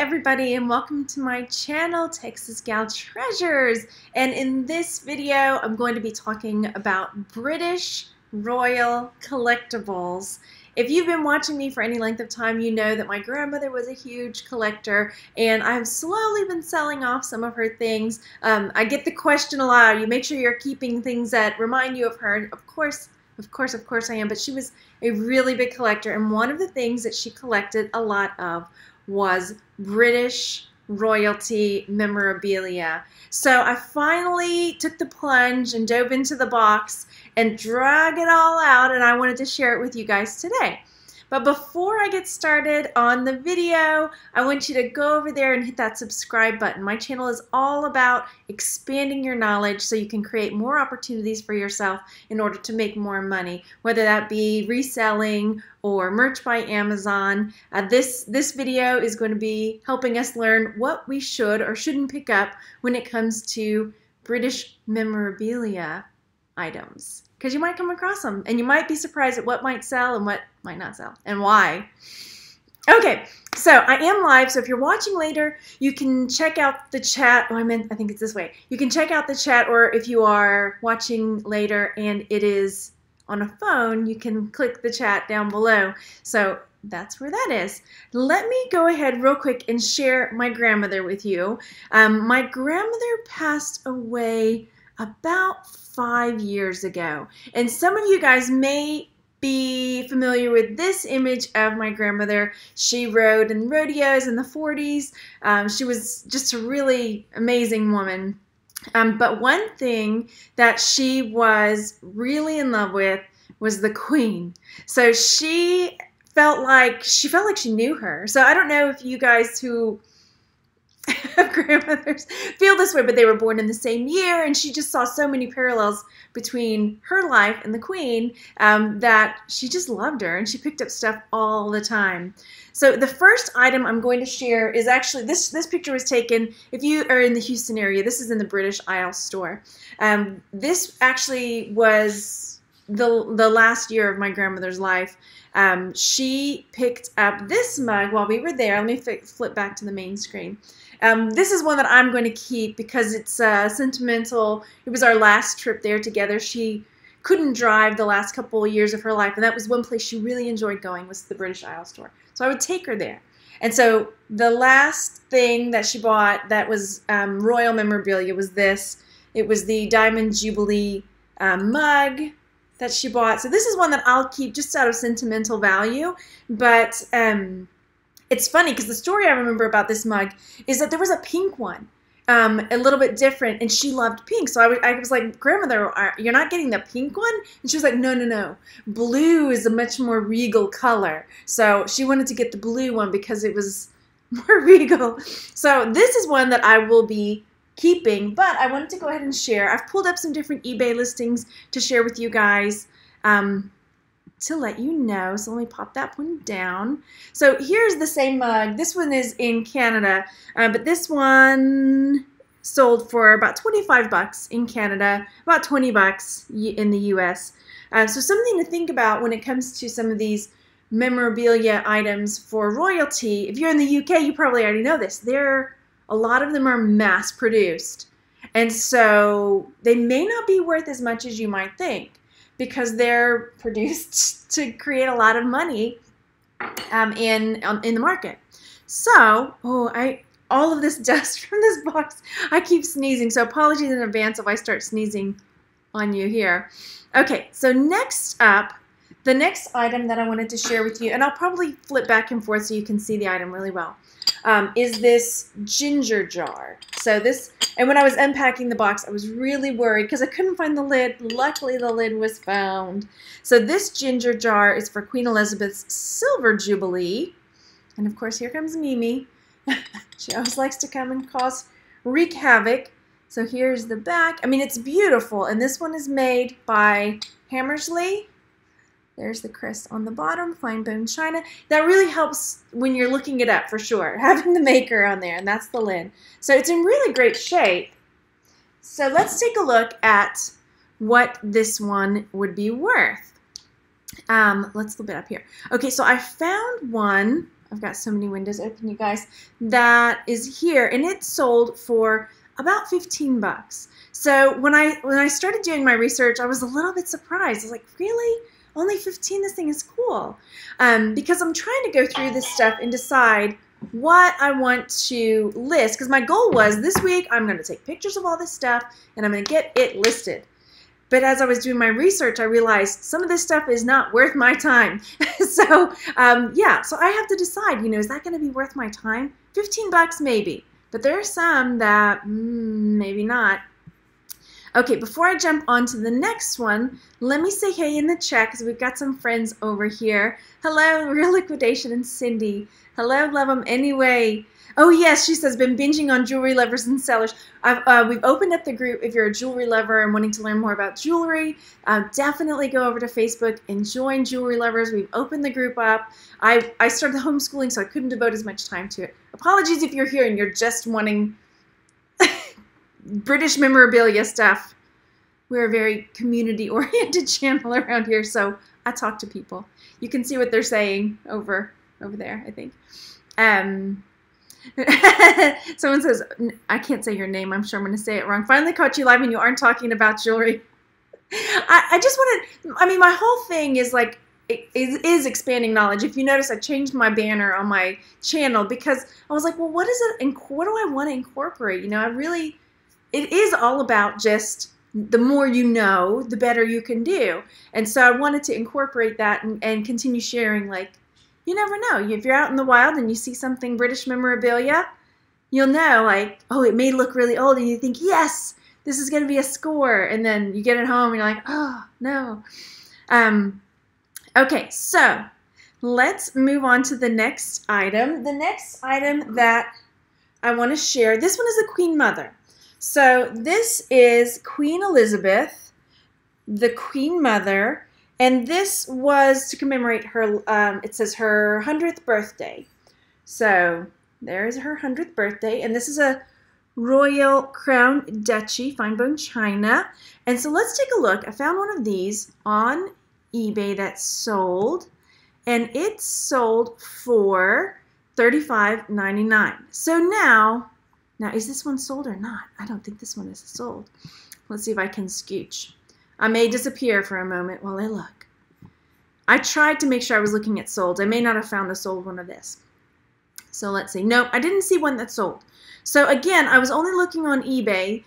everybody and welcome to my channel, Texas Gal Treasures, and in this video I'm going to be talking about British Royal Collectibles. If you've been watching me for any length of time, you know that my grandmother was a huge collector and I've slowly been selling off some of her things. I get the question a lot, you make sure you're keeping things that remind you of her, and of course I am, but she was a really big collector, and one of the things that she collected a lot of was British royalty memorabilia. So I finally took the plunge and dove into the box and drag it all out, and I wanted to share it with you guys today. But before I get started on the video, I want you to go over there and hit that subscribe button. My channel is all about expanding your knowledge so you can create more opportunities for yourself in order to make more money, whether that be reselling or merch by Amazon. This video is going to be helping us learn what we should or shouldn't pick up when it comes to British memorabilia items, because you might come across them and you might be surprised at what might sell and what might not sell and why. Okay, so I am live, so if you're watching later, you can check out the chat. Oh, I think it's this way. You can check out the chat, or if you are watching later and it is on a phone, you can click the chat down below. So that's where that is. Let me go ahead real quick and share my grandmother with you. My grandmother passed away about 5 years ago, and some of you guys may be familiar with this image of my grandmother. She rode in rodeos in the 40s. She was just a really amazing woman, but one thing that she was really in love with was the Queen. So she felt like she knew her. So I don't know if you guys who grandmothers feel this way, but they were born in the same year, and she just saw so many parallels between her life and the Queen that she just loved her, and she picked up stuff all the time. So the first item I'm going to share is actually this picture was taken, if you are in the Houston area, this is in the British Isles store. This actually was the last year of my grandmother's life. She picked up this mug while we were there. Let me flip back to the main screen. This is one that I'm going to keep because it's sentimental. It was our last trip there together. She couldn't drive the last couple of years of her life, and that was one place she really enjoyed going, was the British Isles store. So I would take her there. And so the last thing that she bought that was royal memorabilia was this. It was the Diamond Jubilee mug that she bought. So this is one that I'll keep just out of sentimental value, but it's funny because the story I remember about this mug is that there was a pink one, a little bit different, and she loved pink. So I was like, Grandmother, you're not getting the pink one? And she was like, no, no, no. Blue is a much more regal color. So she wanted to get the blue one because it was more regal. So this is one that I will be keeping, but I wanted to go ahead and share. I've pulled up some different eBay listings to share with you guys to let you know. So let me pop that one down. So here's the same mug. This one is in Canada, but this one sold for about 25 bucks in Canada, about 20 bucks in the US. So something to think about when it comes to some of these memorabilia items for royalty. If you're in the UK, you probably already know this. A lot of them are mass-produced, and so they may not be worth as much as you might think because they're produced to create a lot of money in the market. So, all of this dust from this box, I keep sneezing, so apologies in advance if I start sneezing on you here. Okay, so next up, the next item that I wanted to share with you, and I'll probably flip back and forth so you can see the item really well, is this ginger jar. So this, and when I was unpacking the box, I was really worried because I couldn't find the lid. Luckily, the lid was found. So this ginger jar is for Queen Elizabeth's Silver Jubilee. And of course, here comes Mimi. She always likes to come and wreak havoc. So here's the back. I mean, it's beautiful. And this one is made by Hammersley. There's the crest on the bottom, fine bone china. That really helps when you're looking it up, for sure, having the maker on there, and that's the lid. So it's in really great shape. So let's take a look at what this one would be worth. Let's flip it up here. Okay, so I found one. I've got so many windows open, you guys. That is here, and it sold for about 15 bucks. So when I started doing my research, I was a little bit surprised. I was like, really? Only 15? This thing is cool. Because I'm trying to go through this stuff and decide what I want to list, because my goal was this week I'm going to take pictures of all this stuff and I'm going to get it listed. But as I was doing my research, I realized some of this stuff is not worth my time. So yeah, so I have to decide, you know, is that going to be worth my time? 15 bucks maybe, but there are some that maybe not. Okay, before I jump on to the next one, let me say hey in the chat, because we've got some friends over here. Hello, Real Liquidation and Cindy. Hello, love them anyway. Oh yes, she says, been binging on jewelry lovers and sellers. We've opened up the group. If you're a jewelry lover and wanting to learn more about jewelry, definitely go over to Facebook and join Jewelry Lovers. We've opened the group up. I started homeschooling, so I couldn't devote as much time to it. Apologies if you're here and you're just wanting British memorabilia stuff. We're a very community-oriented channel around here, so I talk to people. You can see what they're saying over there, I think. Someone says, I can't say your name. I'm sure I'm going to say it wrong. Finally caught you live and you aren't talking about jewelry. I just want to, I mean, my whole thing is like, it is expanding knowledge. If you notice, I changed my banner on my channel because I was like, well, what is it? And what do I want to incorporate? You know, I really, it is all about just the more you know, the better you can do. And so I wanted to incorporate that and continue sharing, like, you never know. If you're out in the wild and you see something British memorabilia, you'll know, like, oh, it may look really old, and you think, yes, this is going to be a score. And then you get it home, and you're like, oh, no. Okay, so let's move on to the next item. The next item that I want to share, this one is the Queen Mother. So this is Queen Elizabeth, the Queen Mother, and this was to commemorate her, it says her 100th birthday. So there is her 100th birthday, and this is a Royal Crown Duchy, fine bone china. And so let's take a look. I found one of these on eBay that sold, and it sold for $35.99. So now is this one sold or not? I don't think this one is sold. Let's see if I can scooch. I may disappear for a moment while I look. I tried to make sure I was looking at sold. I may not have found a sold one of this. So let's see. Nope, I didn't see one that sold. So again, I was only looking on eBay.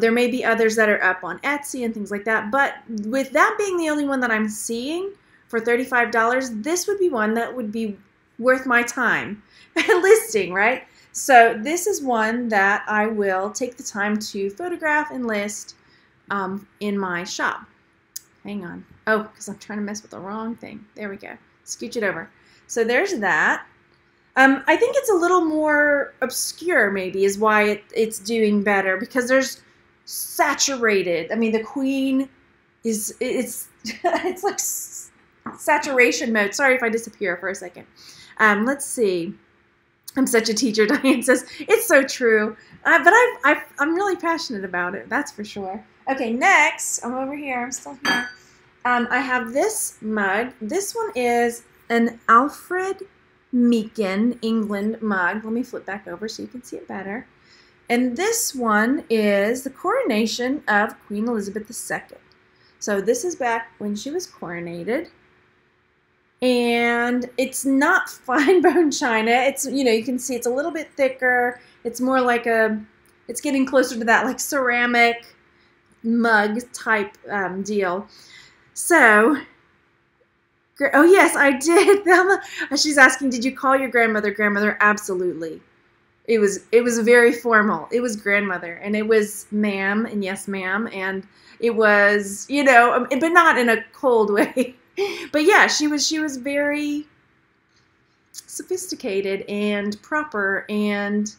There may be others that are up on Etsy and things like that. But with that being the only one that I'm seeing for $35, this would be one that would be worth my time listing, right? So this is one that I will take the time to photograph and list in my shop. Hang on. Oh, because I'm trying to mess with the wrong thing. There we go. Scooch it over. So there's that. I think it's a little more obscure, maybe, is why it's doing better, because there's saturated. I mean, the Queen is, it's like saturation mode. Sorry if I disappear for a second. Let's see. I'm such a teacher, Diane says. It's so true. But I'm really passionate about it, that's for sure. Okay, next, I'm over here, I'm still here. I have this mug. This one is an Alfred Meakin England mug. Let me flip back over so you can see it better. And this one is the coronation of Queen Elizabeth II. So this is back when she was coronated. And it's not fine bone china. It's, you know, you can see it's a little bit thicker. It's more like a, it's getting closer to that like ceramic mug type deal. So, oh yes, I did. She's asking, did you call your grandmother grandmother? Absolutely. It was very formal. It was grandmother, and it was ma'am and yes ma'am, and it was, you know, but not in a cold way. But yeah, she was very sophisticated and proper, and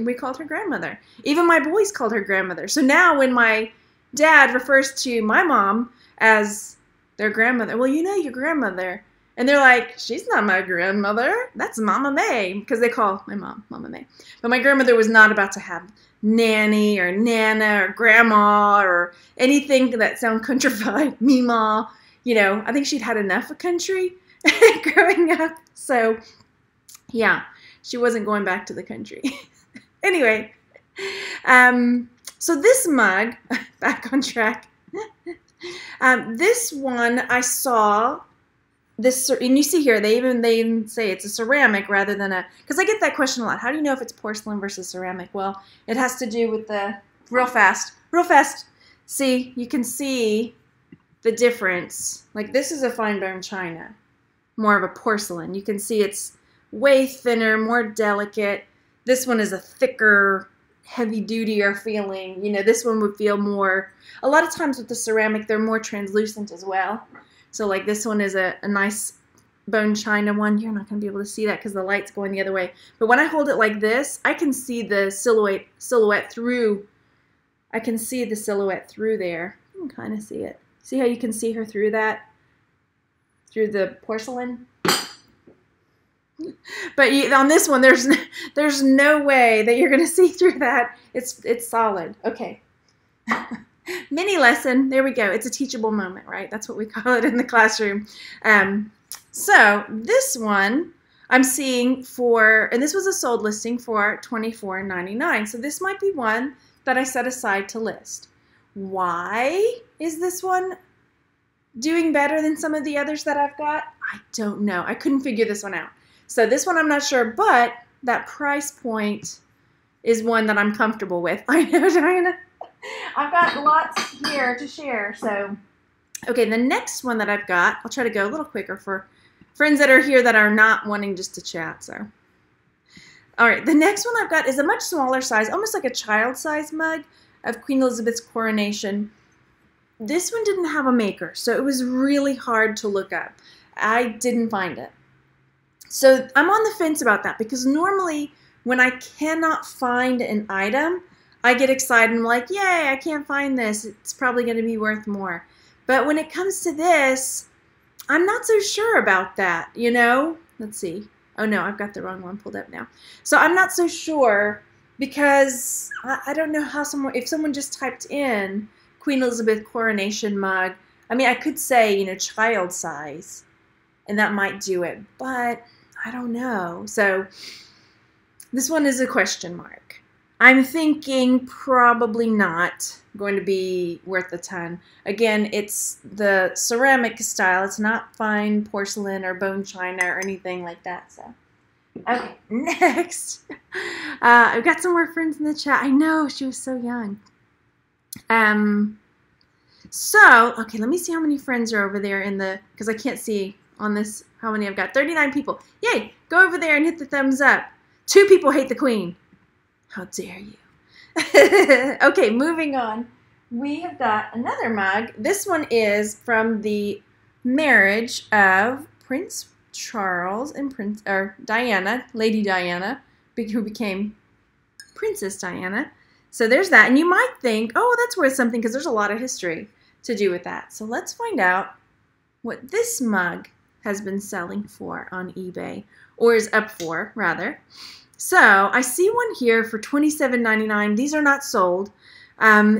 we called her grandmother. Even my boys called her grandmother. So now when my dad refers to my mom as their grandmother, well, you know your grandmother. And they're like, she's not my grandmother. That's Mama May, because they call my mom Mama May. But my grandmother was not about to have nanny or nana or grandma or anything that sound countrified, meemaw. You know, I think she'd had enough of country growing up. So Yeah, she wasn't going back to the country. Anyway, so this mug, back on track, this one I saw, this, and you see here, they even say it's a ceramic rather than a, because I get that question a lot. How do you know if it's porcelain versus ceramic? Well, it has to do with the, real fast, see, you can see the difference. Like this is a fine bone china, more of a porcelain. You can see it's way thinner, more delicate. This one is a thicker, heavy-dutier feeling. You know, this one would feel more, a lot of times with the ceramic, they're more translucent as well. So like this one is a nice bone china one. You're not going to be able to see that because the light's going the other way. But when I hold it like this, I can see the silhouette through. I can see the silhouette through there. You can kind of see it. See how you can see her through that? Through the porcelain? But you, on this one, there's no way that you're going to see through that. It's solid. Okay. Mini lesson. There we go. It's a teachable moment, right? That's what we call it in the classroom. So this one I'm seeing for, and this was a sold listing for $24.99. So this might be one that I set aside to list. Why is this one doing better than some of the others that I've got? I don't know. I couldn't figure this one out. So this one I'm not sure, but that price point is one that I'm comfortable with. I know, Diana. I've got lots here to share. So, okay, the next one that I've got, I'll try to go a little quicker for friends that are here that are not wanting just to chat. So, all right, the next one I've got is a much smaller size, almost like a child size mug of Queen Elizabeth's coronation. This one didn't have a maker, so it was really hard to look up. I didn't find it. So I'm on the fence about that because normally when I cannot find an item, I get excited and I'm like, yay, I can't find this. It's probably going to be worth more. But when it comes to this, I'm not so sure about that, you know? Let's see. Oh, no, I've got the wrong one pulled up now. So I'm not so sure because I don't know how someone, if someone just typed in Queen Elizabeth coronation mug, I mean, I could say, you know, child size, and that might do it, but I don't know. So this one is a question mark. I'm thinking probably not going to be worth a ton. Again, it's the ceramic style. It's not fine porcelain or bone china or anything like that. So, okay, next. I've got some more friends in the chat. I know, she was so young. So, okay, let me see how many friends are over there in the, because I can't see on this how many I've got. 39 people. Yay, go over there and hit the thumbs up. 2 people hate the queen. How dare you? Okay, moving on. We have got another mug. This one is from the marriage of Prince Charles and Prince, or Diana, Lady Diana, who became Princess Diana. So there's that. And you might think, oh, that's worth something because there's a lot of history to do with that. So let's find out what this mug has been selling for on eBay, or is up for, rather. So I see one here for $27.99. These are not sold.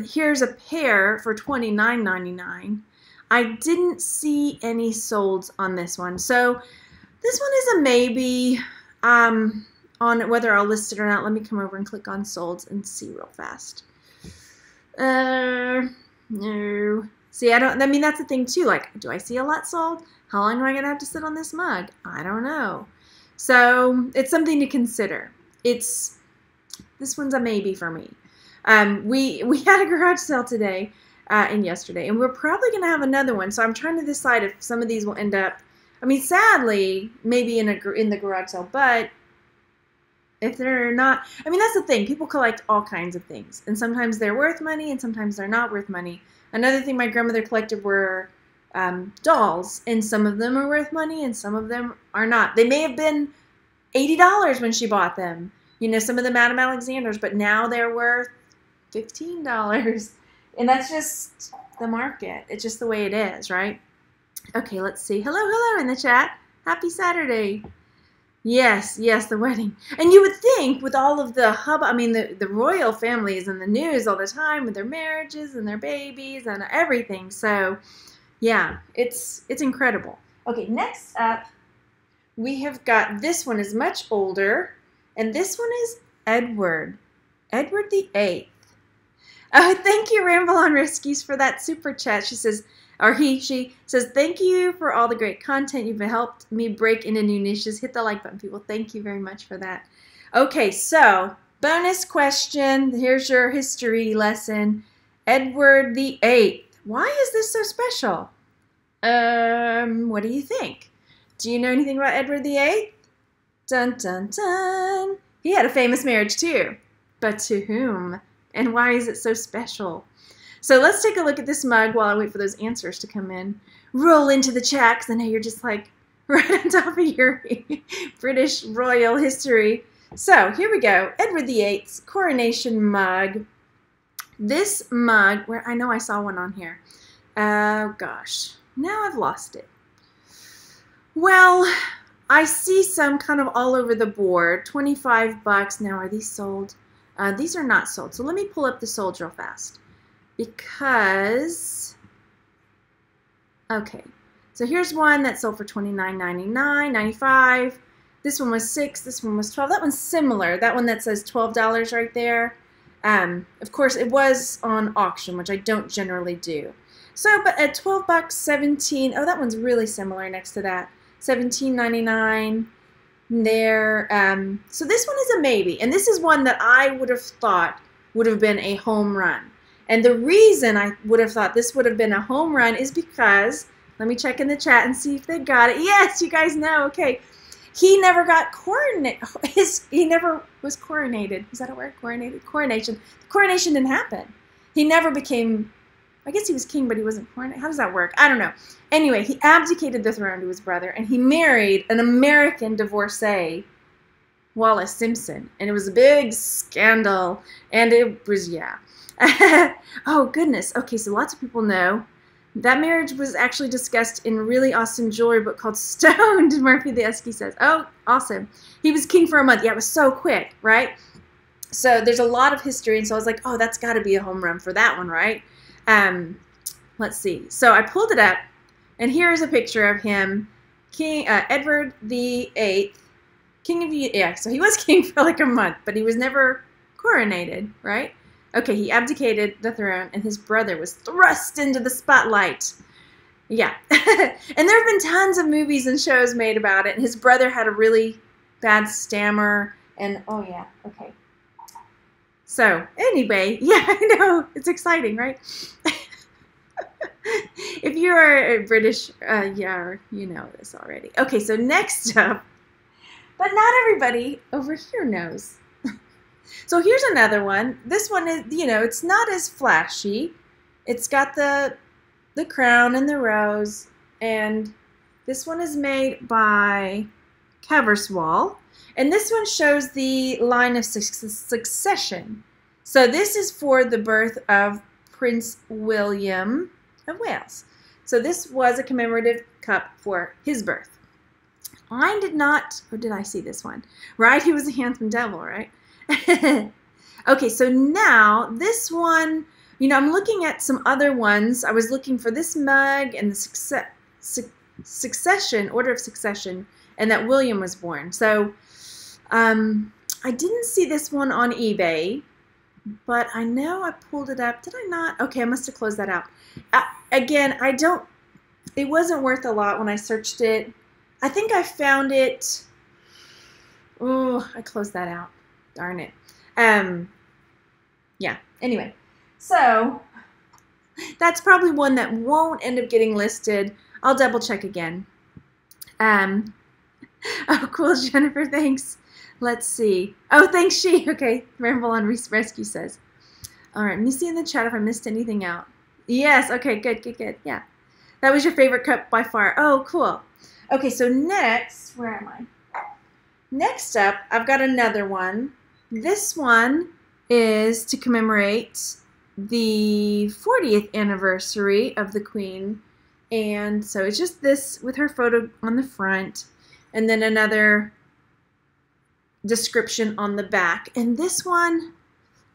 Here's a pair for $29.99. I didn't see any solds on this one. So this one is a maybe on whether I'll list it or not. Let me come over and click on solds and see real fast. No. See, I mean, that's the thing too. Like, do I see a lot sold? How long am I going to have to sit on this mug? I don't know. So it's something to consider. It's, this one's a maybe for me. We had a garage sale today and yesterday, and we're probably going to have another one. So I'm trying to decide if some of these will end up, I mean, sadly, maybe in the garage sale, but if they're not, I mean, that's the thing. People collect all kinds of things, and sometimes they're worth money and sometimes they're not worth money. Another thing my grandmother collected were dolls, and some of them are worth money and some of them are not. They may have been $80 when she bought them. You know, some of them Adam Alexander's, but now they're worth $15. And that's just the market. It's just the way it is, right? Okay, let's see. Hello, hello in the chat. Happy Saturday. Yes, yes, the wedding. And you would think with all of the hubbub, I mean, the royal family is in the news all the time with their marriages and their babies and everything. So, yeah, it's incredible. Okay, next up, we have got, this one is much older, and this one is Edward VIII. Oh, thank you, Ramble on Rescues, for that super chat. She says, or she says, thank you for all the great content. You've helped me break into new niches. Hit the like button, people. Thank you very much for that. Okay, so bonus question. Here's your history lesson. Edward VIII. Why is this so special? What do you think? Do you know anything about Edward VIII? Dun, dun, dun. He had a famous marriage too. But to whom? And why is it so special? So let's take a look at this mug while I wait for those answers to come in. Roll into the chat, because I know you're just like right on top of your British royal history. So here we go. Edward VIII's coronation mug. This mug, where I know I saw one on here. Oh gosh, now I've lost it. Well, I see some kind of all over the board. 25 bucks. Now, are these sold? These are not sold. So let me pull up the sold real fast, because, okay, so here's one that sold for $29.99, $95. This one was $6, this one was $12. That one's similar. That one that says $12 right there. Of course, it was on auction, which I don't generally do. So, but at 12 bucks, 17, oh, that one's really similar next to that, $17.99. there. So this one is a maybe, and this is one that I would have thought would have been a home run. And the reason I would have thought this would have been a home run is because, let me check in the chat and see if they got it. Yes, you guys know. Okay, he never got coronated. He never was coronated. Is that a word? Coronated? Coronation. The coronation didn't happen. He never became, I guess he was king, but he wasn't coronated. How does that work? I don't know. Anyway, he abdicated the throne to his brother, and he married an American divorcee, Wallace Simpson. And it was a big scandal, and it was, yeah. Oh, goodness. Okay, so lots of people know. That marriage was actually discussed in a really awesome jewelry book called Stoned, Murphy the Esky says. Oh, awesome. He was king for a month. Yeah, it was so quick, right? So there's a lot of history, and so I was like, oh, that's got to be a home run for that one, right? Let's see. So I pulled it up, and here is a picture of him, King Edward VIII, King of the, yeah. So he was king for like a month, but he was never coronated, right? Okay, he abdicated the throne, and his brother was thrust into the spotlight. Yeah, and there have been tons of movies and shows made about it. And his brother had a really bad stammer, and oh yeah, okay. So anyway, yeah, I know, it's exciting, right? If you are a British, yeah, you know this already. Okay, so next up, but not everybody over here knows. So here's another one. This one is, you know, it's not as flashy. It's got the crown and the rose, and this one is made by Caverswall. And this one shows the line of succession. So this is for the birth of Prince William of Wales. So this was a commemorative cup for his birth. I did not, or did I see this one? Right, he was a handsome devil, right? Okay, so now this one, you know, I'm looking at some other ones. I was looking for this mug and the succession, order of succession, and that William was born. So I didn't see this one on eBay, but I know I pulled it up. Did I not? Okay, I must have closed that out. Again, I don't, it wasn't worth a lot when I searched it. I think I found it. Oh, I closed that out. Darn it. Yeah, anyway. So that's probably one that won't end up getting listed. I'll double check again. Oh, cool, Jennifer, thanks. Let's see. Oh, thanks, she. Okay, Ramble on Rescue says. All right, let me see in the chat if I missed anything out. Yes, okay, good, good, good, yeah. That was your favorite cup by far. Oh, cool. Okay, so next, where am I? Next up, I've got another one. This one is to commemorate the 40th anniversary of the Queen. And so it's just this with her photo on the front, and then another description on the back. And this one,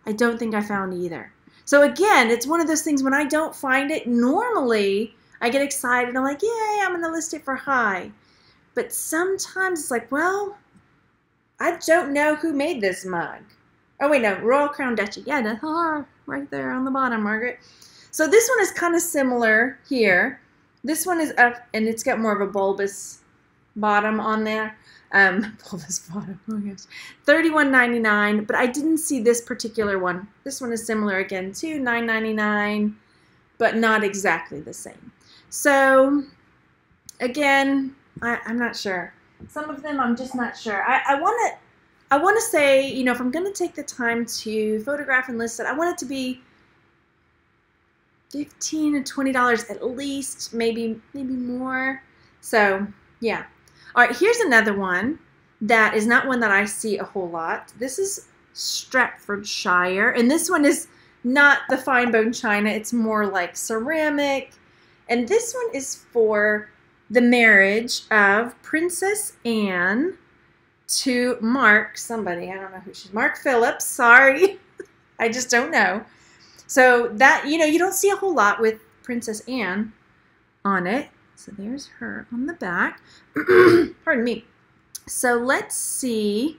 I don't think I found either. So again, it's one of those things when I don't find it, normally I get excited. I'm like, yay, I'm going to list it for high. But sometimes it's like, well, I don't know who made this mug. Oh, wait, no, Royal Crown Duchy. Yeah, the R right there on the bottom, Margaret. So this one is kind of similar here. This one is up, and it's got more of a bulbous bottom on there. Bulbous bottom, oh gosh. $31.99, but I didn't see this particular one. This one is similar again to $9.99, but not exactly the same. So, again, I'm not sure. Some of them I'm just not sure. I want to say, you know, if I'm going to take the time to photograph and list it, I want it to be $15 and $20 at least, maybe more. So, yeah. All right, here's another one that is not one that I see a whole lot. This is Stratfordshire, and this one is not the fine bone china. It's more like ceramic, and this one is for the marriage of Princess Anne to Mark, somebody, I don't know who she's, Mark Phillips, sorry. I just don't know. So that, you know, you don't see a whole lot with Princess Anne on it. So there's her on the back. Pardon me. So let's see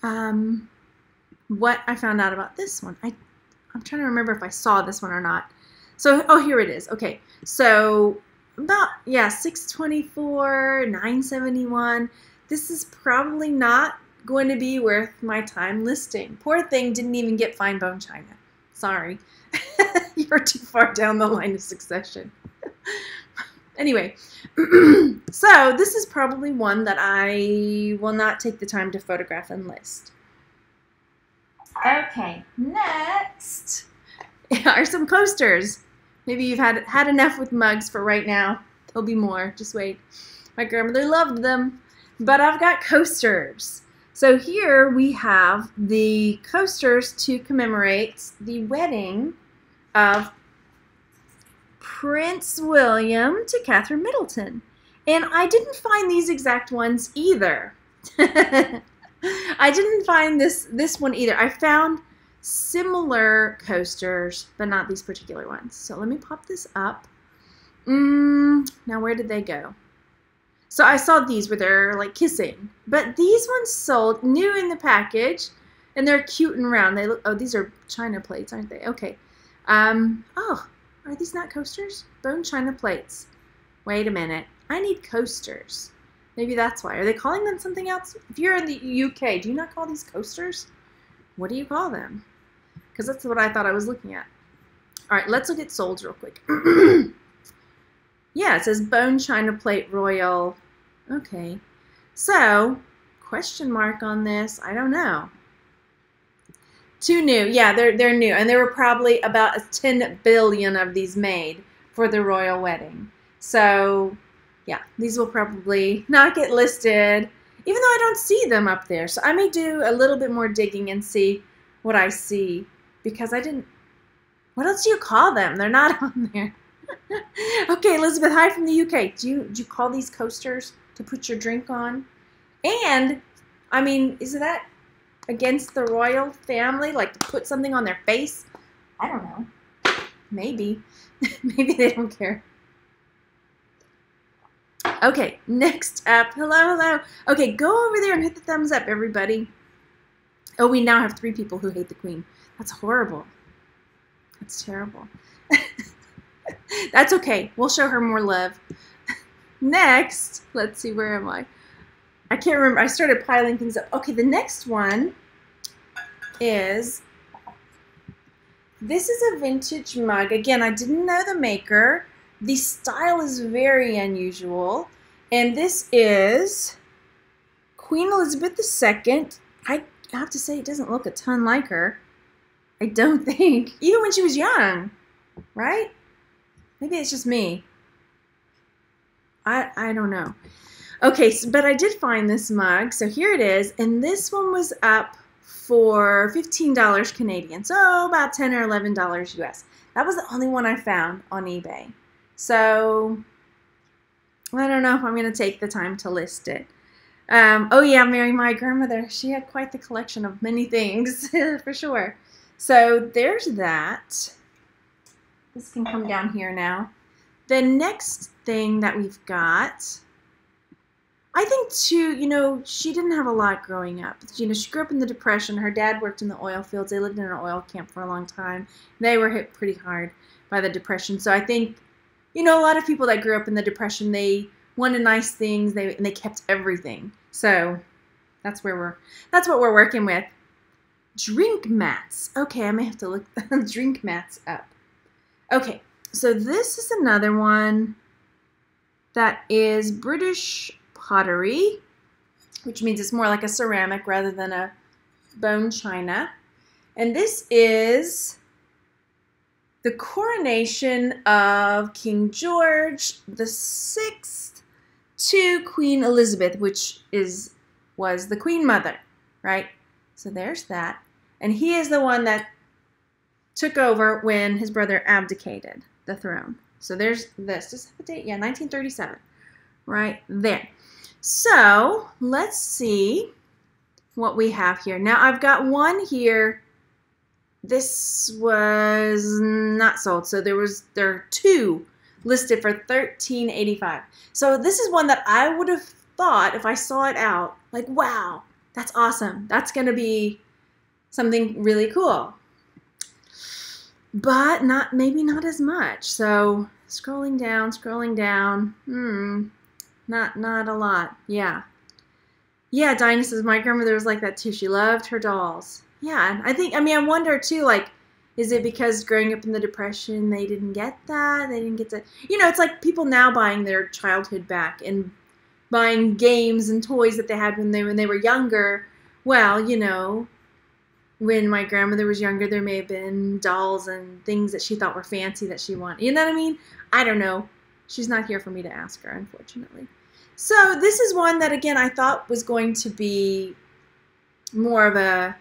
what I found out about this one. I'm trying to remember if I saw this one or not. So, oh, here it is. Okay, so about, yeah, $624, $971. This is probably not going to be worth my time listing. Poor thing didn't even get fine bone china. Sorry. You're too far down the line of succession. Anyway, so this is probably one that I will not take the time to photograph and list. Okay, next are some posters. Maybe you've had enough with mugs for right now. There'll be more. Just wait. My grandmother loved them, but I've got coasters. So here we have the coasters to commemorate the wedding of Prince William to Catherine Middleton. And I didn't find these exact ones either. I didn't find this one either. I found similar coasters, but not these particular ones. So let me pop this up. Now where did they go? So I saw these where they're like kissing, but these ones sold new in the package, and they're cute and round. They look, oh, these are china plates, aren't they? Okay. Oh, are these not coasters? Bone china plates. Wait a minute. I need coasters. Maybe that's why. Are they calling them something else? If you're in the UK, do you not call these coasters? What do you call them? Because that's what I thought I was looking at. All right, let's look at solds real quick. Yeah, it says bone china plate royal. Okay. So, question mark on this. I don't know. Too new. Yeah, they're new. And there were probably about 10 billion of these made for the royal wedding. So, yeah, these will probably not get listed, even though I don't see them up there. So I may do a little bit more digging and see what I see, because I didn't, what else do you call them? They're not on there. Okay, Elizabeth, hi from the UK. Do you call these coasters to put your drink on? And, I mean, is that against the royal family, like to put something on their face? I don't know. Maybe. Maybe they don't care. Okay, next up. Hello, hello. Okay, go over there and hit the thumbs up, everybody. Oh, we now have 3 people who hate the Queen. That's horrible. That's terrible. That's okay. We'll show her more love. Next, let's see, where am I? I can't remember. I started piling things up. Okay, the next one is, this is a vintage mug. Again, I didn't know the maker. The style is very unusual. And this is Queen Elizabeth II. I have to say, it doesn't look a ton like her. I don't think. Even when she was young, right? Maybe it's just me. I don't know. Okay, so, but I did find this mug, so here it is, and this one was up for $15 Canadian, so about $10 or $11 US. That was the only one I found on eBay. So, I don't know if I'm going to take the time to list it. Oh yeah, Mary, my grandmother, she had quite the collection of many things, for sure. So, there's that. This can come down here now. The next thing that we've got, I think, too, you know, she didn't have a lot growing up. You know, she grew up in the Depression. Her dad worked in the oil fields. They lived in an oil camp for a long time. They were hit pretty hard by the Depression. So I think, you know, a lot of people that grew up in the Depression, they wanted nice things, and they kept everything. So that's where that's what we're working with. Drink mats. Okay, I may have to look drink mats up. Okay, so this is another one that is British pottery, which means it's more like a ceramic rather than a bone china. And this is the coronation of King George the Sixth to Queen Elizabeth, which was the Queen Mother, right? So there's that. And he is the one that took over when his brother abdicated the throne. So there's this. Does it have a date? Yeah, 1937. Right there. So let's see what we have here. Now I've got one here. This was not sold. So there are two listed for $13.85. So this is one that I would have thought, if I saw it out, like, wow, that's awesome. That's going to be something really cool. But maybe not as much. So scrolling down, not a lot. Yeah. Yeah, Dinah says, my grandmother was like that too. She loved her dolls. Yeah, I wonder too, like, is it because growing up in the Depression, they didn't get that? They didn't get to, you know, it's like people now buying their childhood back and buying games and toys that they had when they were younger. Well, you know, when my grandmother was younger, there may have been dolls and things that she thought were fancy that she wanted. You know what I mean? I don't know. She's not here for me to ask her, unfortunately. So this is one that, again, I thought was going to be more of a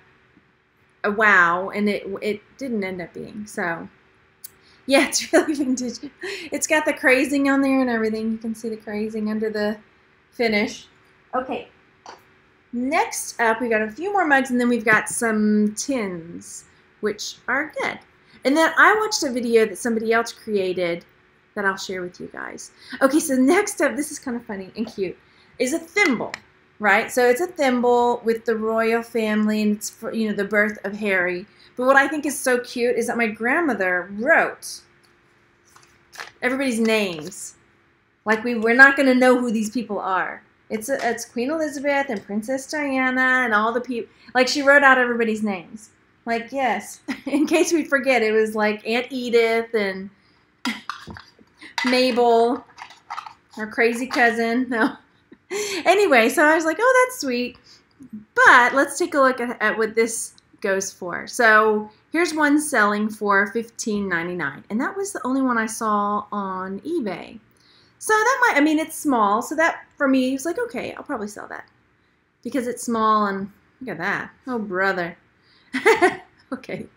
wow, and it didn't end up being. So yeah, it's really vintage. It's got the crazing on there and everything. You can see the crazing under the finish. Okay, next up we got a few more mugs, and then we've got some tins, which are good. And then I watched a video that somebody else created that I'll share with you guys. Okay, so next up, this is kind of funny and cute, is a thimble, right? So it's a thimble with the royal family, and it's for, you know, the birth of Harry. But what I think is so cute is that my grandmother wrote everybody's names. Like, we're not going to know who these people are. It's Queen Elizabeth and Princess Diana and all the people. Like, she wrote out everybody's names. Like, yes, in case we'd forget, it was like Aunt Edith and Mabel, our crazy cousin. No. Anyway, so I was like, oh, that's sweet. But let's take a look at what this goes for. So here's one selling for $15.99. And that was the only one I saw on eBay. So that might, I mean, it's small. So that, for me, was like, okay, I'll probably sell that. Because it's small, and look at that. Oh, brother. Okay.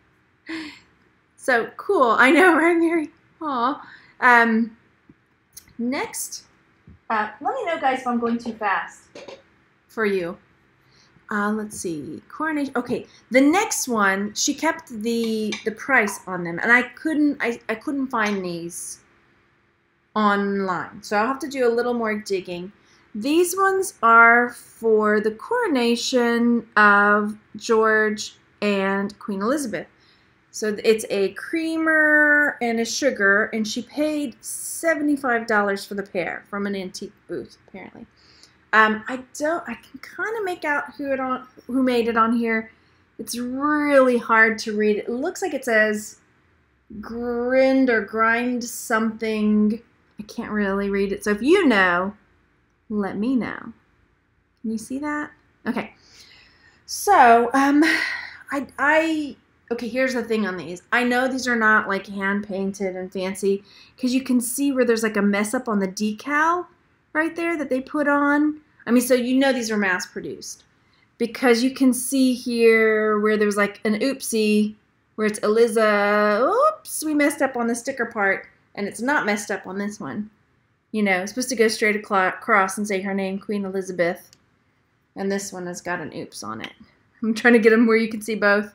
So cool. I know, right, Mary? Aw. Next, let me know, guys, if I'm going too fast for you. Let's see, coronation. Okay, the next one, she kept the price on them, and I couldn't find these online, so I'll have to do a little more digging. These ones are for the coronation of George and Queen Elizabeth. So it's a creamer and a sugar, and she paid $75 for the pair from an antique booth, apparently. I can kind of make out who made it on here. It's really hard to read. It looks like it says Grind or Grind something. I can't really read it. So if you know, let me know. Can you see that? Okay. So okay, here's the thing on these. I know these are not like hand-painted and fancy, because you can see where there's like a mess up on the decal right there that they put on. I mean, so you know these are mass-produced, because you can see here where there's like an oopsie, where it's Eliza, oops, we messed up on the sticker part, and it's not messed up on this one. You know, it's supposed to go straight across and say her name, Queen Elizabeth, and this one has got an oops on it. I'm trying to get them where you can see both.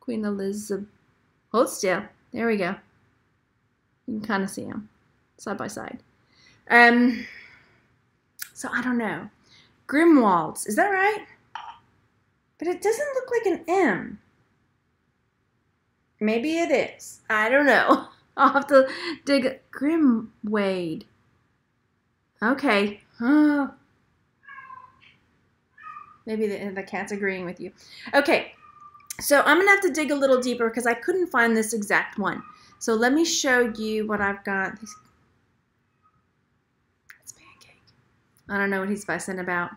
Queen Elizabeth, hold still. There we go. You can kind of see them side by side. So I don't know. Grimwald's, is that right? But it doesn't look like an M. Maybe it is. I don't know. I'll have to dig it. Grimwade. Okay. Oh. Maybe the cat's agreeing with you. Okay. So I'm going to have to dig a little deeper because I couldn't find this exact one. So let me show you what I've got. That's pancake. I don't know what he's fussing about.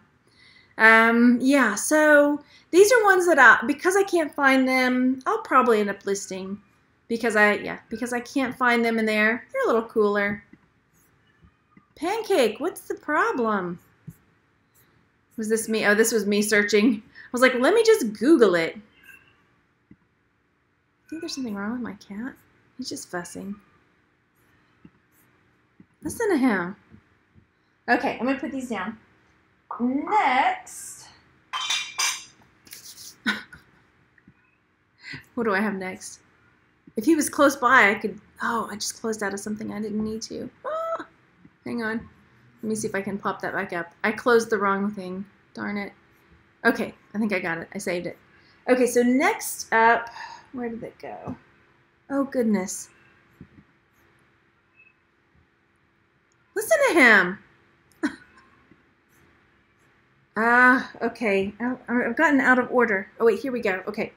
Yeah, so these are ones that because I can't find them, I'll probably end up listing because I can't find them in there. They're a little cooler. Pancake, what's the problem? Was this me? Oh, this was me searching. I was like, let me just Google it. I think there's something wrong with my cat. He's just fussing. Listen to him. Okay, I'm gonna put these down. Next, what do I have next? If he was close by, I could. Oh, I just closed out of something I didn't need to. Ah, hang on, let me see if I can pop that back up. I closed the wrong thing. Darn it. Okay, I think I got it. I saved it. Okay, so next up, where did it go? Oh goodness! Listen to him. Ah, okay. I've gotten out of order. Oh, wait, here we go. Okay.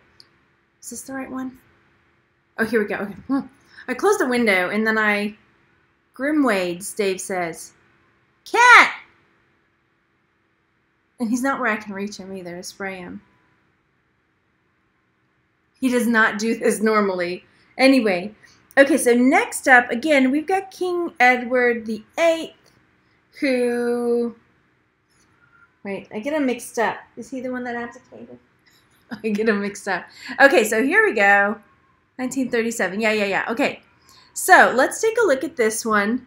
Is this the right one? Oh, here we go. Okay. I closed the window, and then I... Grimwades, Dave says. Cat! And he's not where I can reach him either to spray him. He does not do this normally. Anyway. Okay, so next up, again, we've got King Edward VIII, who... Wait, I get them mixed up. Is he the one that abdicated? I get them mixed up. Okay, so here we go. 1937. Yeah. Okay, so let's take a look at this one.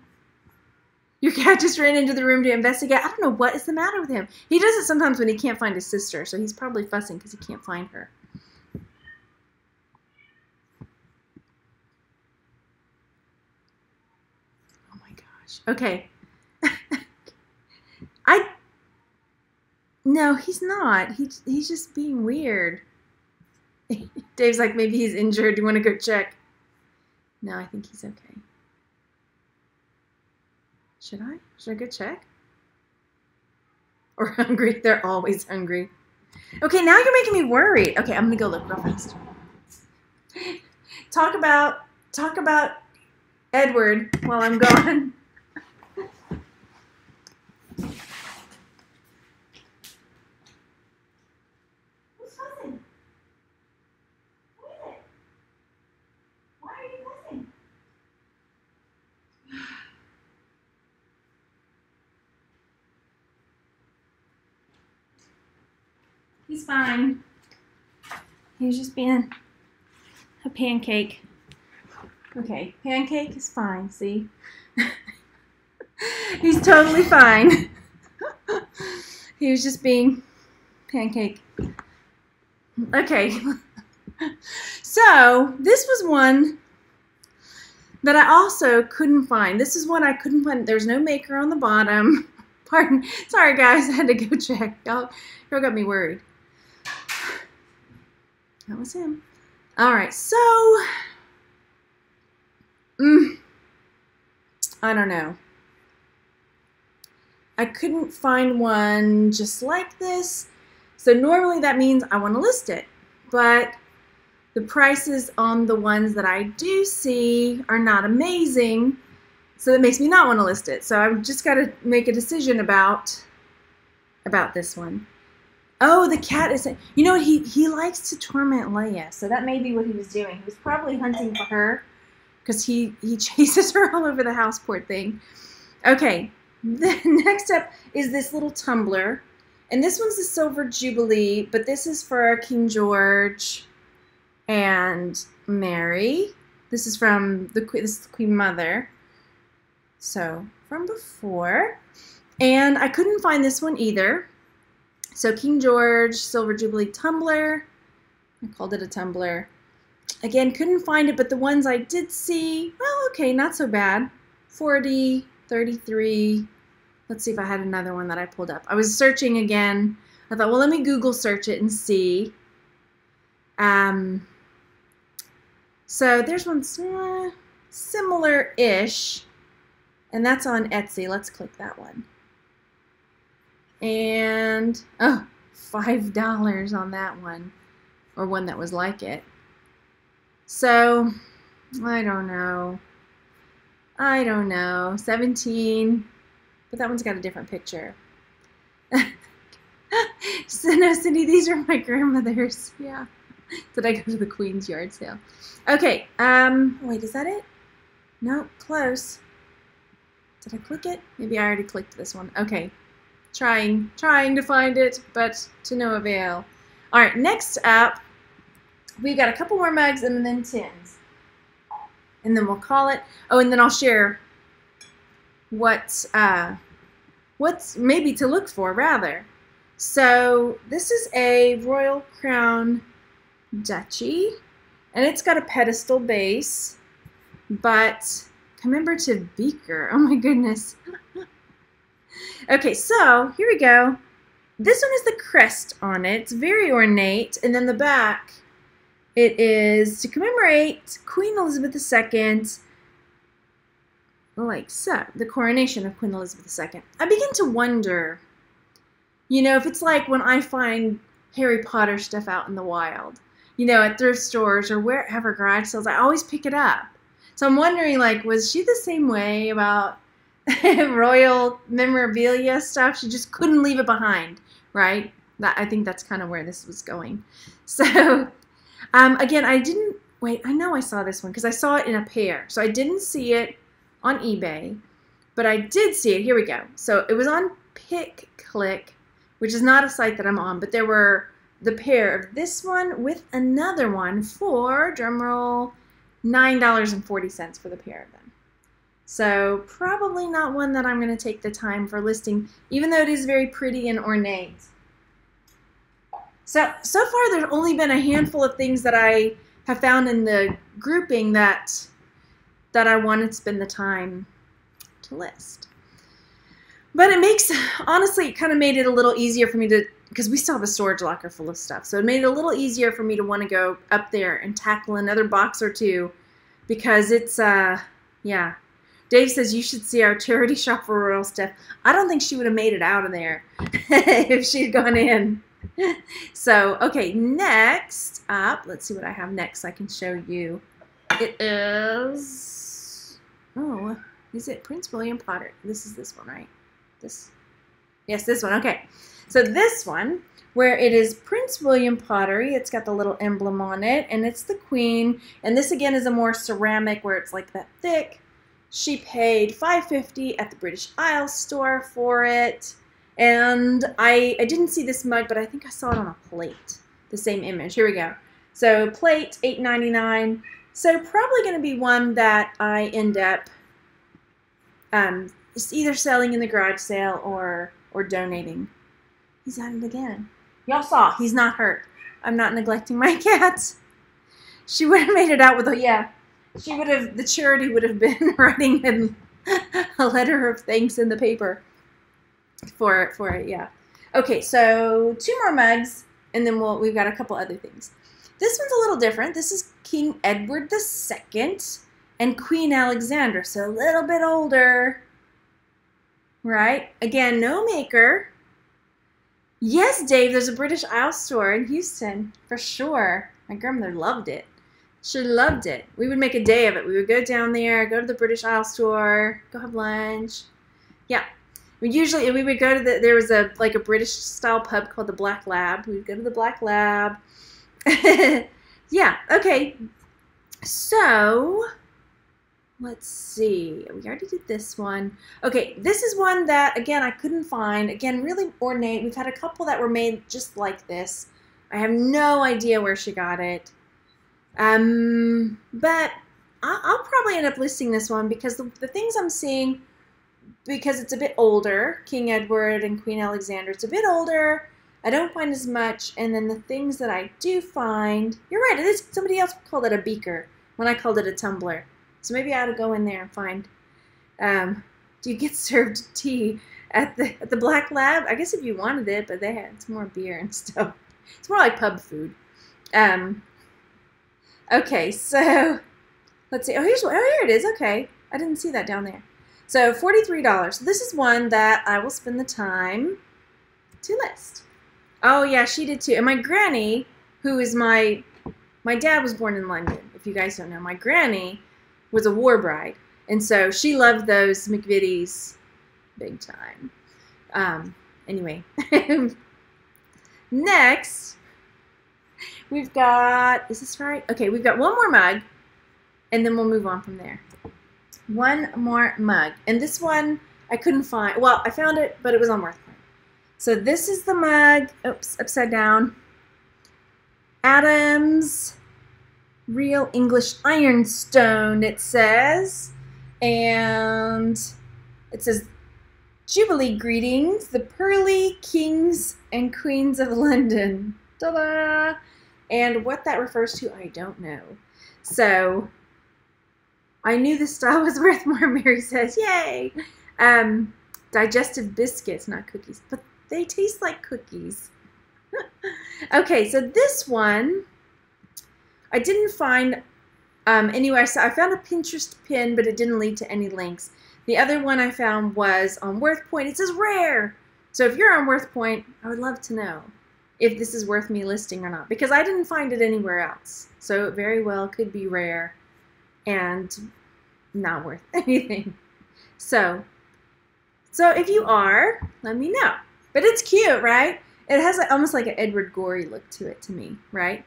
Your cat just ran into the room to investigate. I don't know what is the matter with him. He does it sometimes when he can't find his sister, so he's probably fussing because he can't find her. Oh, my gosh. Okay. No, he's not. He's just being weird. Dave's like, maybe he's injured. Do you want to go check? No, I think he's okay. Should I? Should I go check? Or hungry? They're always hungry. Okay, now you're making me worried. Okay, I'm going to go look real fast. Talk about Edward while I'm gone. He's fine. He was just being a pancake. Okay, pancake is fine, see? He's totally fine. He was just being pancake. Okay. So, this was one that I also couldn't find. This is one I couldn't find. There's no maker on the bottom. Pardon. Sorry, guys. I had to go check. Y'all got me worried. That was him. All right, so I don't know. I couldn't find one just like this. So normally that means I want to list it, but the prices on the ones that I do see are not amazing, so that makes me not want to list it. So I've just got to make a decision about this one. Oh, the cat is... You know what? He likes to torment Leia, so that may be what he was doing. He was probably hunting for her because he chases her all over the house, poor thing. Okay, next up is this little tumbler, and this one's the Silver Jubilee, but this is for King George and Mary. This is from the Queen Mother, so from before. And I couldn't find this one either. So King George, Silver Jubilee tumbler. I called it a tumbler. Again, couldn't find it, but the ones I did see, well, okay, not so bad. 40, 33, Let's see if I had another one that I pulled up. I was searching again. I thought, well, let me Google search it and see. So there's one similar-ish, and that's on Etsy. Let's click that one. And, oh, $5 on that one, or one that was like it. So, I don't know, 17, but that one's got a different picture. So, no, Cindy, these are my grandmother's, yeah. Did I go to the Queen's yard sale? Okay, wait, is that it? No, close. Did I click it? Maybe I already clicked this one. Okay, trying to find it, but to no avail. All right, next up, we've got a couple more mugs and then tins. And then we'll call it, oh, and then I'll share what's maybe to look for, rather. So this is a Royal Crown Duchy, and it's got a pedestal base, but remember to beaker. Oh my goodness. Okay, so here we go. This one is the crest on it. It's very ornate, and then the back, it is to commemorate Queen Elizabeth II, like so, the coronation of Queen Elizabeth II. I begin to wonder, you know, if it's like when I find Harry Potter stuff out in the wild, you know, at thrift stores or wherever garage sales, I always pick it up. So I'm wondering, like, was she the same way about royal memorabilia stuff? She just couldn't leave it behind, right? I think that's kind of where this was going. So... again, I didn't, wait, I know I saw this one because I saw it in a pair. So I didn't see it on eBay, but I did see it. Here we go. So it was on PickClick, which is not a site that I'm on, but there were the pair of this one with another one for, drumroll, $9.40 for the pair of them. So probably not one that I'm going to take the time for listing, even though it is very pretty and ornate. So far, there's only been a handful of things that I have found in the grouping that I wanted to spend the time to list. But it makes, honestly, it kind of made it a little easier for me to, because we still have a storage locker full of stuff, so it made it a little easier for me to want to go up there and tackle another box or two, because it's, yeah. Dave says, you should see our charity shop for royal stuff. I don't think she would have made it out of there if she'd gone in. So, okay, next up, let's see what I have next I can show you. It is, oh, is it Prince William Potter? This is this one, right? This, yes, this one, okay. So this one, where it is Prince William pottery, it's got the little emblem on it, and it's the Queen, and this again is a more ceramic where it's like that thick. She paid $5.50 at the British Isles store for it. And I didn't see this mug, but I think I saw it on a plate, the same image. Here we go. So plate, $8.99. So probably going to be one that I end up either selling in the garage sale or donating. He's at it again. Y'all saw, he's not hurt. I'm not neglecting my cats. She would have made it out with a, yeah. She would have, the charity would have been writing him a letter of thanks in the paper. For it, yeah. Okay, so two more mugs, and then we've got a couple other things. This one's a little different. This is King Edward II and Queen Alexandra, so a little bit older, right? Again, no maker. Yes, Dave, there's a British Isles store in Houston, for sure. My grandmother loved it. She loved it. We would make a day of it. We would go down there, go to the British Isles store, go have lunch. Yeah. We would go to the, there was a, like a British style pub called the Black Lab. We would go to the Black Lab. Yeah, okay. So, let's see. We already did this one. Okay, this is one that, again, I couldn't find. Again, really ornate. We've had a couple that were made just like this. I have no idea where she got it. But I'll probably end up listing this one because the things I'm seeing... Because it's a bit older, King Edward and Queen Alexandra, it's a bit older. I don't find as much. And then the things that I do find, you're right, it is, somebody else called it a beaker when I called it a tumbler. So maybe I ought to go in there and find, do you get served tea at the Black Lab. I guess if you wanted it, but they had, it's more beer and stuff. It's more like pub food. Okay, so let's see. Oh, here's what. Oh, here it is. Okay, I didn't see that down there. So $43. So this is one that I will spend the time to list. Oh yeah, she did too. And my granny, who is my dad was born in London. If you guys don't know, my granny was a war bride, and so she loved those McVitie's big time. Anyway, next we've got, is this right? Okay, we've got one more mug, and then we'll move on from there. One more mug, and this one I couldn't find. Well, I found it, but it was on Worthcoin. So this is the mug. Oops, upside down. Adam's Real English Ironstone, it says, and it says Jubilee greetings, the pearly kings and queens of London. Ta-da! And what that refers to, I don't know. So I knew this style was worth more. Mary says, "Yay!" Digestive biscuits, not cookies, but they taste like cookies. Okay, so this one I didn't find anywhere. So I found a Pinterest pin, but it didn't lead to any links. The other one I found was on WorthPoint. It says rare. So if you're on WorthPoint, I would love to know if this is worth me listing or not, because I didn't find it anywhere else. So it very well could be rare and not worth anything. So if you are, let me know. But it's cute, right? It has almost like an Edward Gorey look to it to me, right?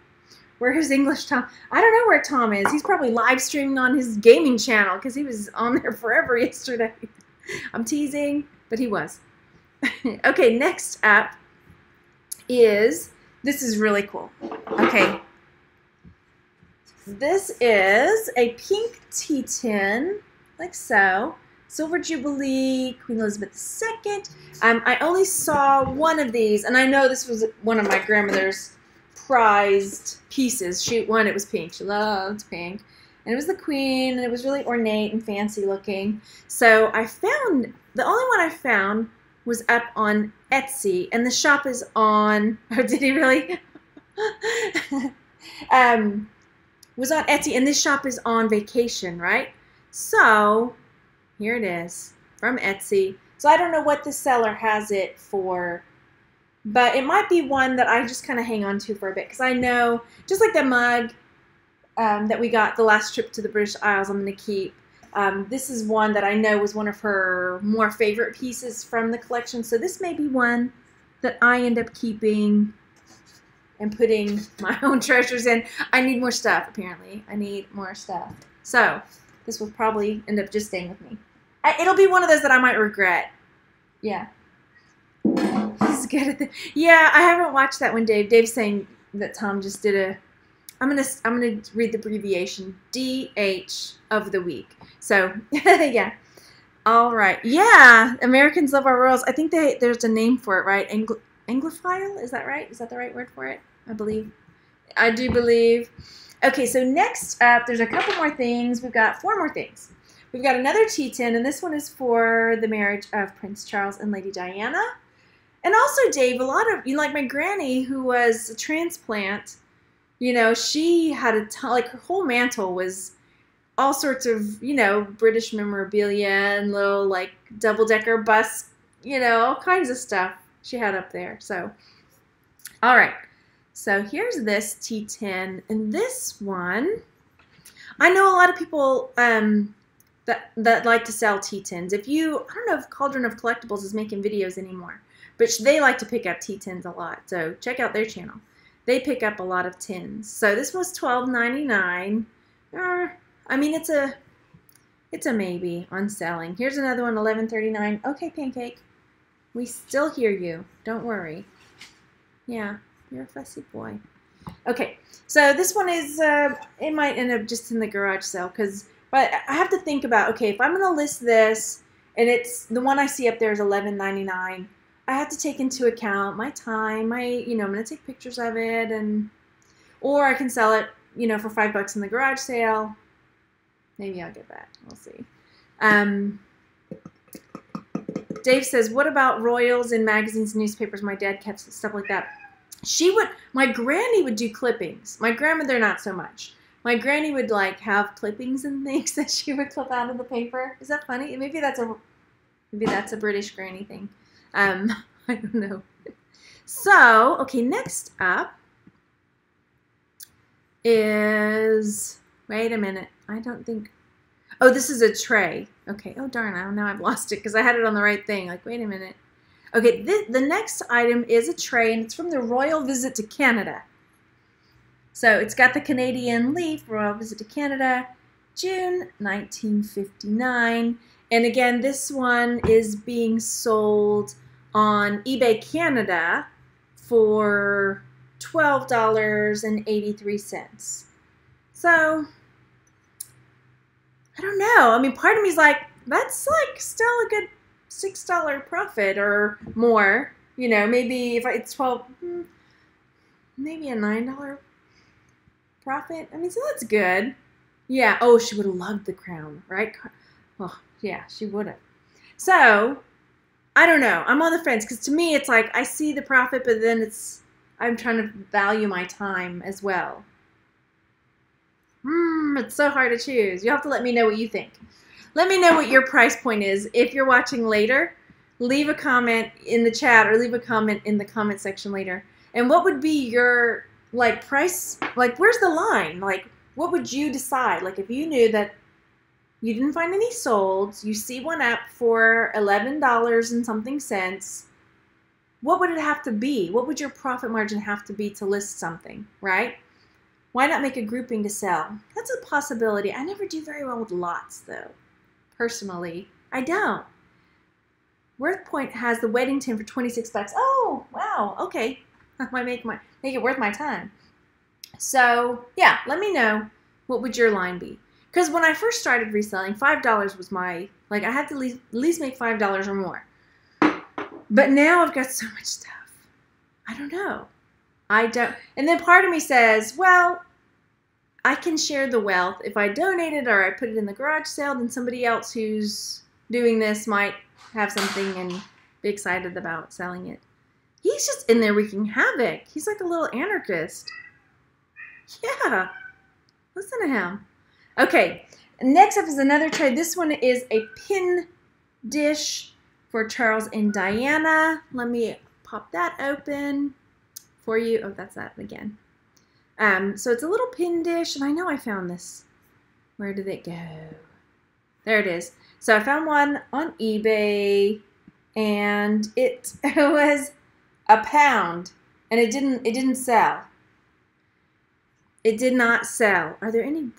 Where's English Tom? I don't know where Tom is. He's probably live streaming on his gaming channel because he was on there forever yesterday. I'm teasing, but he was. Okay, next up is, this is really cool. Okay. This is a pink tea tin, like so. Silver Jubilee, Queen Elizabeth II. I only saw one of these, and I know this was one of my grandmother's prized pieces. She won, it was pink. She loved pink. And it was the Queen, and it was really ornate and fancy looking. So I found, the only one I found was up on Etsy, and the shop is on, oh, did he really? Was on Etsy, and this shop is on vacation, right? So here it is from Etsy. So I don't know what the seller has it for, but it might be one that I just kind of hang on to for a bit, because I know, just like that mug that we got the last trip to the British Isles, I'm going to keep. This is one that I know was one of her more favorite pieces from the collection, so this may be one that I end up keeping and putting my own treasures in. I need more stuff, apparently. I need more stuff. So this will probably end up just staying with me. It'll be one of those that I might regret. Yeah. He's good at the, yeah, I haven't watched that one, Dave. Dave's saying that Tom just did a, I'm gonna read the abbreviation DH of the week. So yeah. All right. Yeah. Americans love our royals. I think there's a name for it, right? Anglophile? Is that right? Is that the right word for it? I believe. I do believe. Okay, so next up, there's a couple more things. We've got four more things. We've got another tea tin, and this one is for the marriage of Prince Charles and Lady Diana. And also, Dave, a lot of, you know, like my granny, who was a transplant, you know, she had a ton, like her whole mantle was all sorts of, you know, British memorabilia and little like double-decker bus, you know, all kinds of stuff she had up there. So, all right. So here's this tea tin, and this one, I know a lot of people that like to sell tea tins. If you, I don't know if Cauldron of Collectibles is making videos anymore, but they like to pick up tea tins a lot, so check out their channel. They pick up a lot of tins. So this was $12.99. I mean, it's a maybe on selling. Here's another one, $11.39. Okay, Pancake, we still hear you. Don't worry. Yeah. You're a fussy boy. Okay, so this one is, it might end up just in the garage sale, but I have to think about, okay, if I'm going to list this, and it's, the one I see up there is $11.99, I have to take into account my time, you know, I'm going to take pictures of it, or I can sell it, you know, for $5 in the garage sale. Maybe I'll get that. We'll see. Dave says, what about royals in magazines, newspapers? My dad kept stuff like that. She would, my granny would do clippings. My grandmother, not so much. My granny would like have clippings and things that she would clip out of the paper. Is that funny? Maybe that's a British granny thing. I don't know. So, okay, next up is, wait a minute. I don't think, oh, this is a tray. Okay, oh darn, now I've lost it because I had it on the right thing. Like, wait a minute. Okay, the next item is a tray, and it's from the Royal Visit to Canada. So it's got the Canadian leaf, Royal Visit to Canada, June 1959. And again, this one is being sold on eBay Canada for $12.83. So, I don't know. I mean, part of me is like, that's like still a good $6 profit or more. You know, maybe if it's 12, maybe a $9 profit. I mean, so that's good. Yeah. Oh, she would have loved the crown, right? Well, yeah, she would have. So, I don't know. I'm on the fence because to me, it's like I see the profit, but then it's, I'm trying to value my time as well. It's so hard to choose. You'll have to let me know what you think. Let me know what your price point is. If you're watching later, leave a comment in the chat or leave a comment in the comment section later. And what would be your, like, price? Like, where's the line? Like, what would you decide? Like, if you knew that you didn't find any sold, you see one up for $11 and something cents, what would it have to be? What would your profit margin have to be to list something, right? Why not make a grouping to sell? That's a possibility. I never do very well with lots, though. Personally, I don't. Worth Point has the wedding tin for 26 bucks. Oh, wow. Okay. I might make it worth my time. So, yeah, let me know what would your line be. Because when I first started reselling, $5 was my, like, I had to at least make $5 or more. But now I've got so much stuff. I don't know. I don't, and then part of me says, well, I can share the wealth. If I donate it or I put it in the garage sale, then somebody else who's doing this might have something and be excited about selling it. He's just in there wreaking havoc. He's like a little anarchist. Yeah. Listen to him. Okay. Next up is another tray. This one is a pin dish for Charles and Diana. Let me pop that open for you. Oh, that's that again. So it's a little pin dish, and I know I found this. Where did it go? There it is. So I found one on eBay, and it was £1, and it didn't sell. It did not sell. Are there any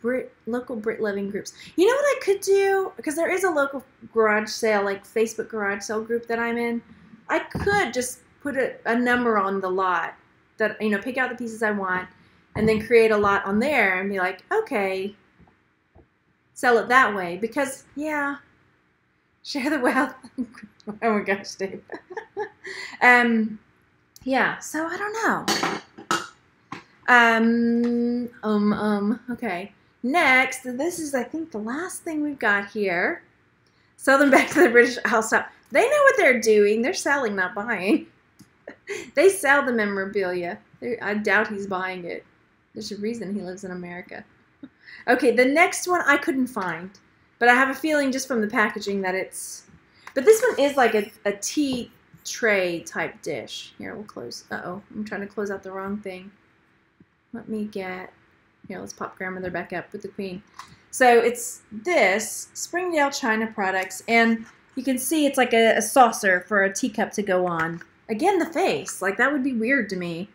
local Brit loving groups? You know what I could do? Because there is a local garage sale, like Facebook garage sale group that I'm in. I could just put a number on the lot, that, you know, pick out the pieces I want and then create a lot on there and be like, okay, sell it that way. Because, yeah, share the wealth. Oh my gosh, Dave. Yeah, so I don't know. Okay. Next, this is, I think, the last thing we've got here. Sell them back to the British Isles. They know what they're doing. They're selling, not buying. They sell the memorabilia. I doubt he's buying it. There's a reason he lives in America. Okay, the next one I couldn't find, but I have a feeling just from the packaging that it's... But this one is like a tea tray type dish. Here, we'll close. Uh-oh, I'm trying to close out the wrong thing. Let me get... Here, let's pop grandmother back up with the queen. So it's this, Springdale China products, and you can see it's like a saucer for a teacup to go on. Again, the face, like that would be weird to me,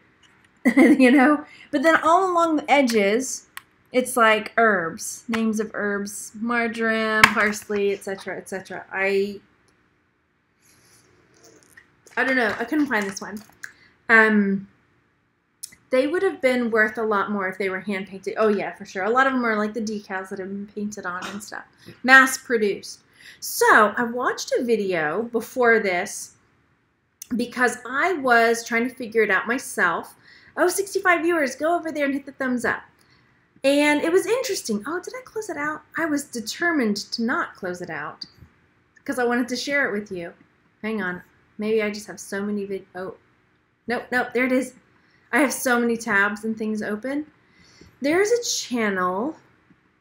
you know? But then all along the edges, it's like herbs, names of herbs, marjoram, parsley, etc., etc. I don't know, I couldn't find this one. They would have been worth a lot more if they were hand painted. Oh yeah, for sure. A lot of them are like the decals that have been painted on and stuff, mass produced. So I watched a video before this because I was trying to figure it out myself. Oh, 65 viewers, go over there and hit the thumbs up. And it was interesting. Oh, did I close it out? I was determined to not close it out because I wanted to share it with you. Hang on. Maybe I just have so many oh, nope, there it is. I have so many tabs and things open. There's a channel.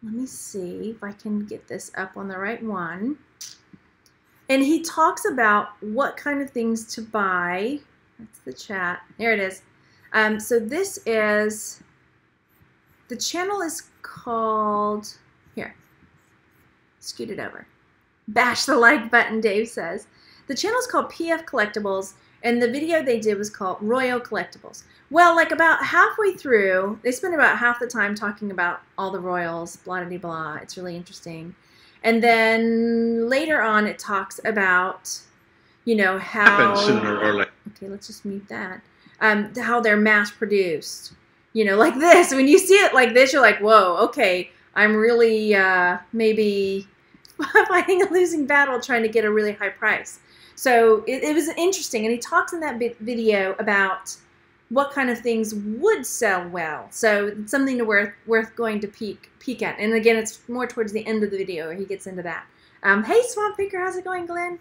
Let me see if I can get this up on the right one. And he talks about what kind of things to buy. That's the chat. There it is. So this is, the channel is called, here, scoot it over. Bash the like button, Dave says. The channel's called PF Collectibles, and the video they did was called Royal Collectibles. Well, like about halfway through, they spent about half the time talking about all the royals, blah, blah, blah. It's really interesting. And then later on, it talks about, you know, how... Happens sooner or later. Okay, let's just mute that. How they're mass-produced. You know, like this. When you see it like this, you're like, whoa, okay, I'm really maybe fighting a losing battle trying to get a really high price. So it was interesting. And he talks in that video about what kind of things would sell well. So it's something to worth going to peek at. And again, it's more towards the end of the video where he gets into that. Hey, Swamp Picker, how's it going, Glenn?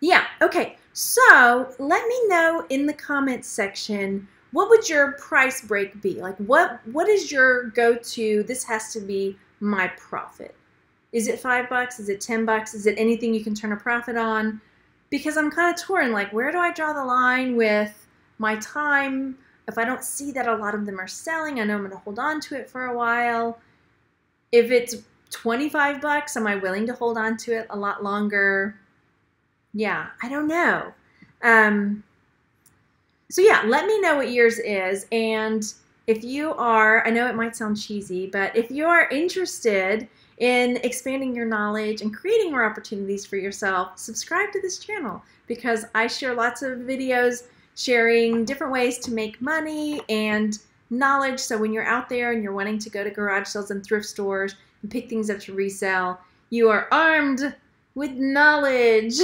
Yeah, okay. So let me know in the comments section, what would your price break be? Like what is your go-to, this has to be my profit? Is it $5? Is it $10? Is it anything you can turn a profit on? Because I'm kind of torn, like where do I draw the line with my time? If I don't see that a lot of them are selling, I know I'm going to hold on to it for a while. If it's $25, am I willing to hold on to it a lot longer? Yeah, I don't know. So yeah, let me know what yours is. And if you are, I know it might sound cheesy, but if you are interested in expanding your knowledge and creating more opportunities for yourself, subscribe to this channel because I share lots of videos sharing different ways to make money and knowledge. So when you're out there and you're wanting to go to garage sales and thrift stores and pick things up to resell, you are armed with knowledge.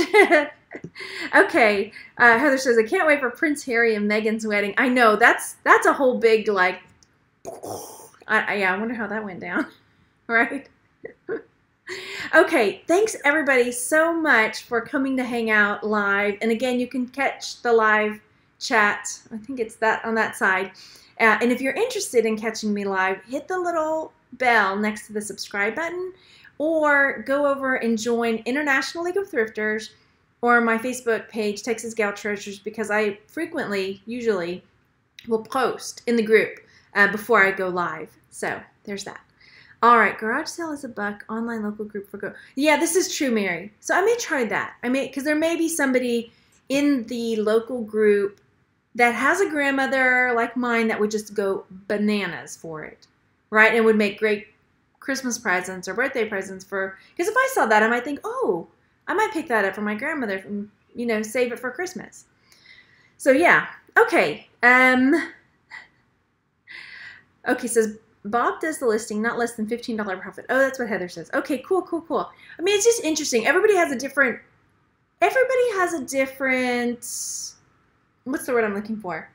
Okay, Heather says, I can't wait for Prince Harry and Meghan's wedding. I know, that's a whole big, like, yeah, I wonder how that went down, right? Okay, thanks everybody so much for coming to hang out live. And again, you can catch the live chat. I think it's that on that side. And if you're interested in catching me live, hit the little bell next to the subscribe button or go over and join International League of Thrifters or my Facebook page, Texas Gal Treasures, because I frequently, usually, will post in the group before I go live. So there's that. All right, garage sale is $1, online local group for go. Yeah, this is true, Mary. So I may try that. I may, because there may be somebody in the local group that has a grandmother like mine that would just go bananas for it, right? And would make great Christmas presents or birthday presents for, because if I saw that, I might think, oh, I might pick that up for my grandmother and, you know, save it for Christmas. So yeah, okay. Okay, says, Bob does the listing, not less than $15 profit. Oh, that's what Heather says. Okay, cool, cool, cool. I mean, it's just interesting. Everybody has a different, what's the word I'm looking for?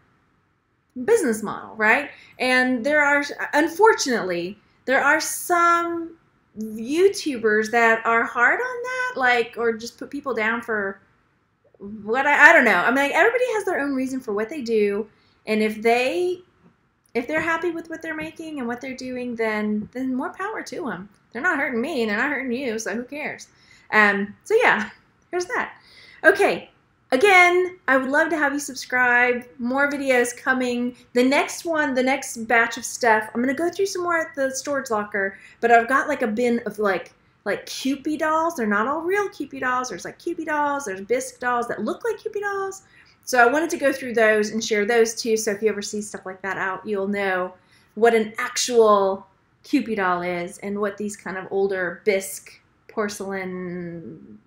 Business model, right? And there are, unfortunately, there are some YouTubers that are hard on that, like, or just put people down for what, I don't know. I mean, like, everybody has their own reason for what they do. And if they're happy with what they're making and what they're doing, then more power to them. They're not hurting me and they're not hurting you, so who cares? So yeah, here's that. Okay, again, I would love to have you subscribe. More videos coming. The next one, the next batch of stuff, I'm going to go through some more at the storage locker, but I've got like a bin of like Cupid dolls. They're not all real Cupid dolls. There's like Cupid dolls. There's bisque dolls that look like Cupid dolls. So I wanted to go through those and share those too, so if you ever see stuff like that out, you'll know what an actual Cupid doll is and what these kind of older bisque porcelain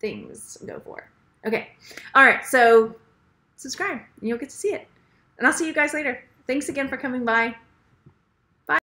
things go for. Okay, all right, so subscribe and you'll get to see it. And I'll see you guys later. Thanks again for coming by.